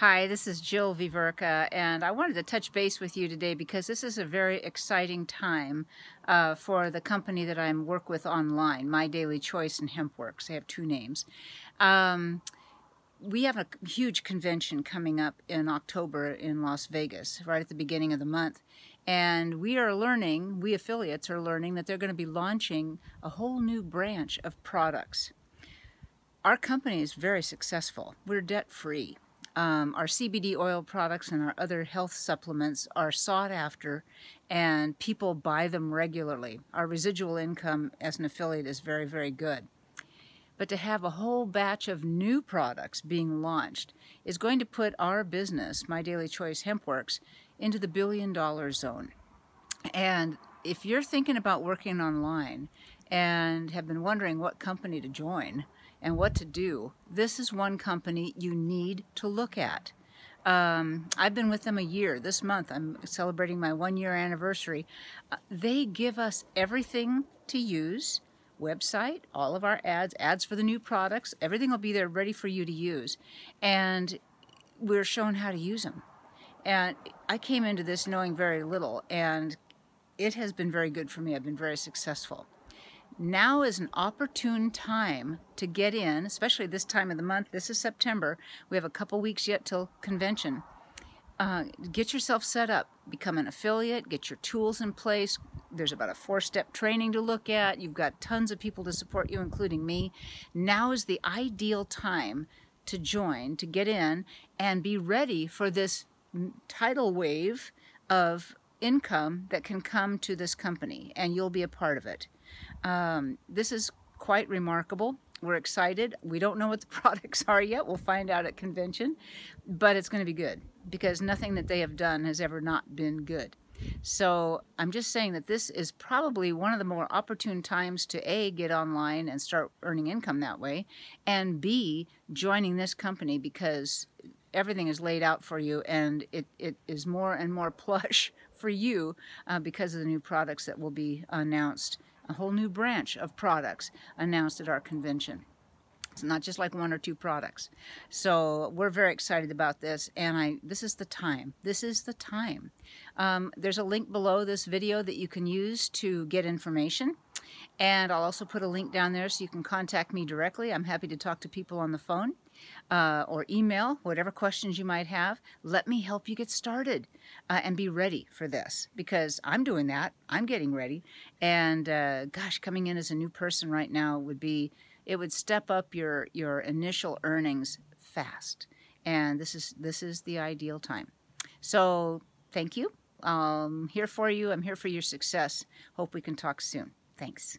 Hi, this is Jill Veverka, and I wanted to touch base with you today because this is a very exciting time for the company that I work with online, My Daily Choice and HempWorx. They have two names. We have a huge convention coming up in October in Las Vegas, right at the beginning of the month. And we affiliates are learning that they're going to be launching a whole new branch of products. Our company is very successful. We're debt-free. Our CBD oil products and our other health supplements are sought after, and people buy them regularly. Our residual income as an affiliate is very, very good. But to have a whole batch of new products being launched is going to put our business, My Daily Choice HempWorx, into the billion-dollar zone. And if you're thinking about working online and have been wondering what company to join and what to do, this is one company you need to look at. I've been with them a year. This month I'm celebrating my one-year anniversary. They give us everything to use: website, all of our ads for the new products. Everything will be there ready for you to use, and we're shown how to use them. And I came into this knowing very little, and it has been very good for me. I've been very successful. Now is an opportune time to get in, especially this time of the month. This is September. We have a couple weeks yet till convention. Get yourself set up. Become an affiliate. Get your tools in place. There's about a 4-step training to look at. You've got tons of people to support you, including me. Now is the ideal time to join, to get in, and be ready for this tidal wave of income that can come to this company, and you'll be a part of it. This is quite remarkable. We're excited. We don't know what the products are yet. We'll find out at convention, but it's going to be good because nothing that they have done has ever not been good. So I'm just saying that this is probably one of the more opportune times to A, get online and start earning income that way, and B, joining this company, because everything is laid out for you, and it is more and more plush for you because of the new products that will be announced. A whole new branch of products announced at our convention. It's not just like one or two products. So we're very excited about this, and this is the time. This is the time. There's a link below this video that you can use to get information. And I'll also put a link down there so you can contact me directly. I'm happy to talk to people on the phone or email, whatever questions you might have. Let me help you get started and be ready for this, because I'm doing that. I'm getting ready. And gosh, coming in as a new person right now would step up your initial earnings fast. And this is the ideal time. So thank you. I'm here for you. I'm here for your success. Hope we can talk soon. Thanks.